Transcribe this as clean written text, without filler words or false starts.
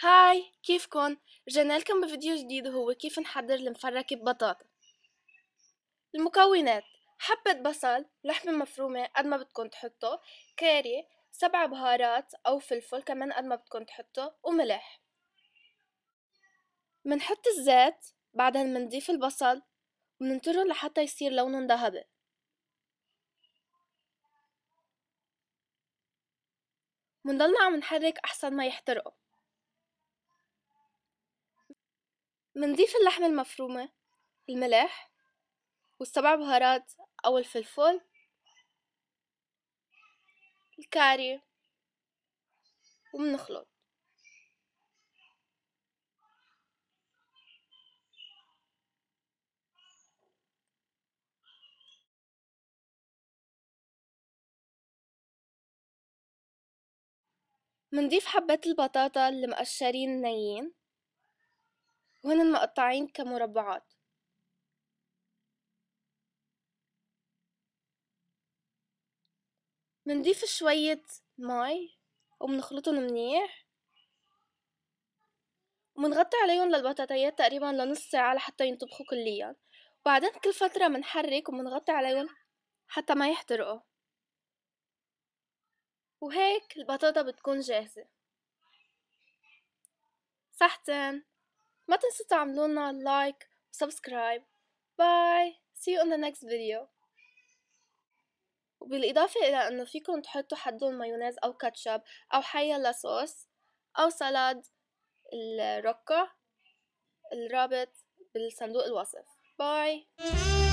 هاي، كيفكن؟ رجعنا لكم بفيديو جديد وهو كيف نحضر المفركة ببطاطا. المكونات: حبة بصل، لحمة مفرومة قد ما بدكن تحطوا، كاري، 7 بهارات أو فلفل كمان قد ما بدكن تحطوا، وملح. منحط الزيت، بعدها منضيف البصل ومننطره لحتى يصير لونهن ذهبي. منضلنا عم نحرك أحسن ما يحترقوا. منضيف اللحمة المفرومة، الملح، والسبع بهارات أو الفلفل، الكاري، ومنخلط. منضيف حبات البطاطا اللي مقشرين نيين وهن مقطعين كمربعات. منضيف شوية مي ومنخلطهم منيح ومنغطي عليهم للبطاطايات تقريبا لنص ساعة لحتى ينطبخوا كليا، وبعدين كل فترة منحرك ومنغطي عليهم حتى ما يحترقوا، وهيك البطاطا بتكون جاهزة. صحتين، ما تنسوا تعملولنا لايك وسبسكرايب. باي، see you on the next video. وبالإضافة إلى أنه فيكم تحطوا حدون مايونيز أو كاتشب أو حيلا صوص أو سلاد الركة الرابط بالصندوق الوصف. باي.